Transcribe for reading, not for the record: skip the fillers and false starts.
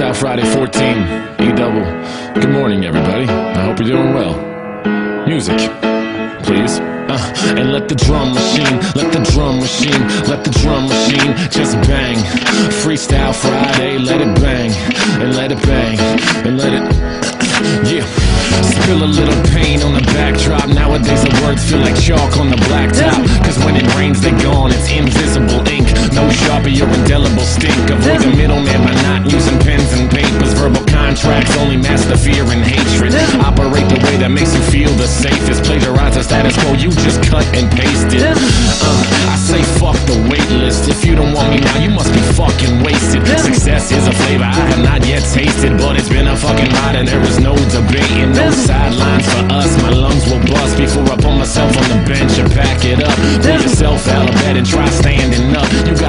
Freestyle Friday 14, E-double. Good morning, everybody. I hope you're doing well. Music, please. And let the drum machine, let the drum machine, let the drum machine just bang. Freestyle Friday, let it bang, and let it bang, and let it, yeah. Spill a little pain on the backdrop. Nowadays the words feel like chalk on the blacktop. Cause when it rains they're gone, it's invisible ink. No Sharpie or indelible stink. Avoid the middleman by not using pens and papers. Verbal contracts only mask the fear and hatred. Operate the way that makes you feel the safest. Plagiarize the status quo, you just cut and paste it. I say fuck the wait list. If you don't want me now, you must be fucking wasted. Success is a flavor I have not yet tasted, but it's been a fucking ride and there is no debating. No sidelines for us, my lungs will bust before I put myself on the bench and pack it up. Pull yourself out of bed and try standing up. You